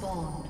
spawned.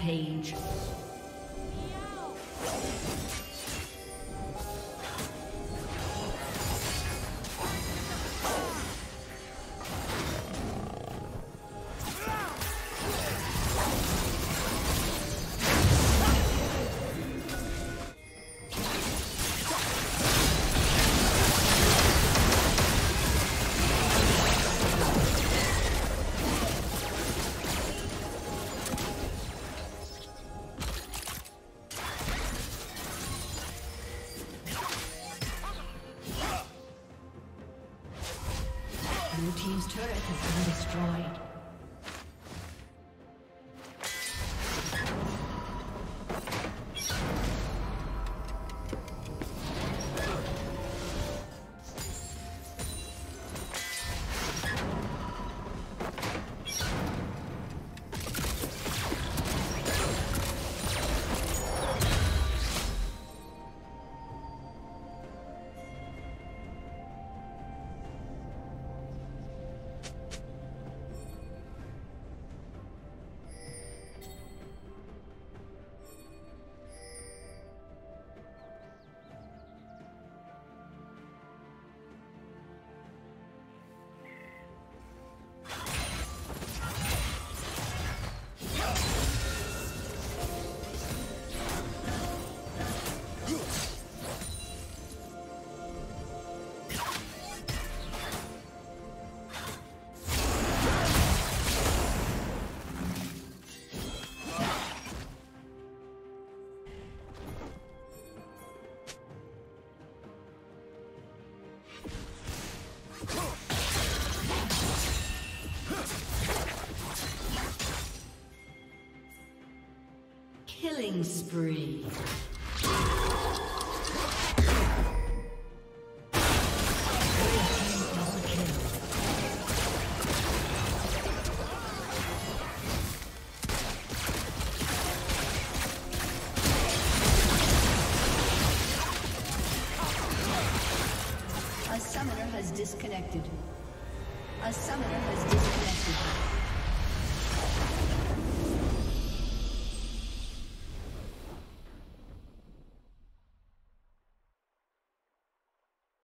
Page. Killing spree. A summoner has disconnected. A summoner has